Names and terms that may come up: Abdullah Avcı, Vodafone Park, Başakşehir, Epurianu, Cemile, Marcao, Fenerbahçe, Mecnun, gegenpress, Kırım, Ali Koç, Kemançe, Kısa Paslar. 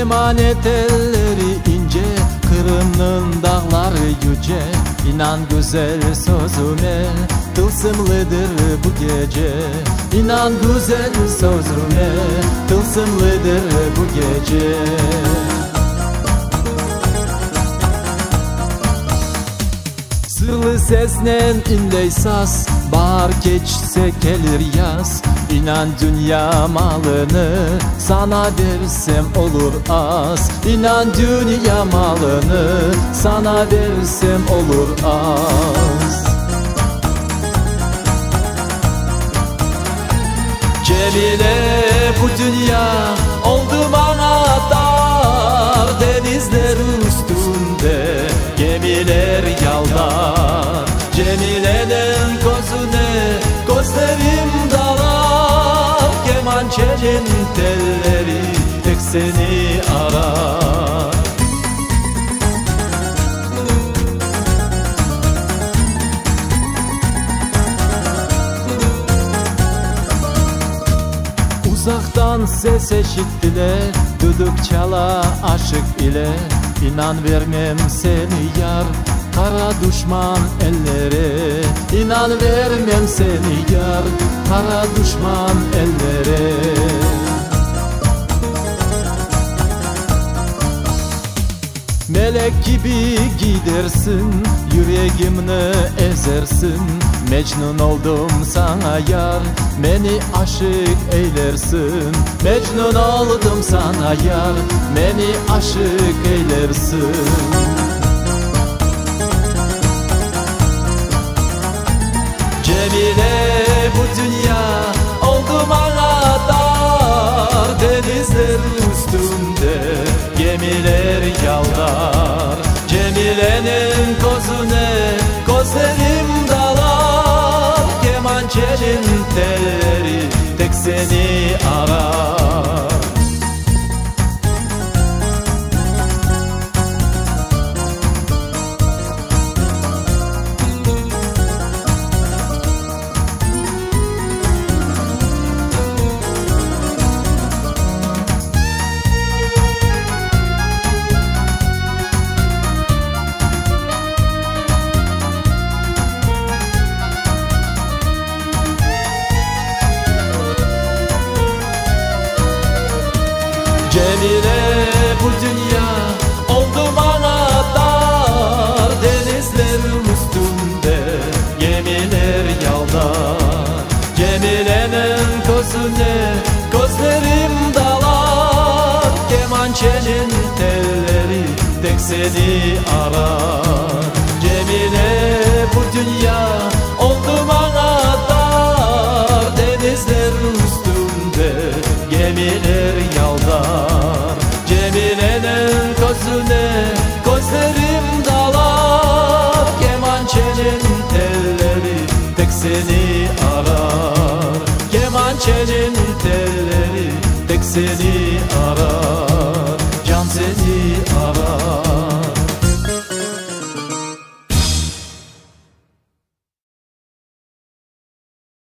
Emanet elleri ince, Kırım'ın dağları yüce. İnan güzel sözüme, tılsımlıdır bu gece. İnan güzel sözüme, tılsımlıdır bu gece. Sırlı seslen inley saz, bahar geçse gelir yaz. İnan dünya malını sana versem olur az. İnan dünya malını sana versem olur az. Cemile bu dünya oldu bana dar. Denizler üstünde gemiler yalvar. Cemile'nin gözüne gözlerim dalar. Kemançenin telleri tek seni arar. Uzaktan ses eşittiler, düdük çala aşık ile. İnan vermem seni yar, kara düşman ellere. İnan vermem seni yar, kara düşman ellere. Melek gibi gidersin, yüreğimini ezersin. Mecnun oldum sana yar, beni aşık eylersin. Mecnun oldum sana yar, beni aşık eylersin. Cemile bu dünya oldu bana dar. Denizler üstünde gemiler yalvar. Cemile'nin gözüne gözlerim dalar. Kemançenin telleri tek seni arar. Cemile bu dünya oldu bana dar. Denizlerin üstünde gemiler yalvar. Cemile'nin gözüne gözlerim dalar. Kemançenin telleri tek seni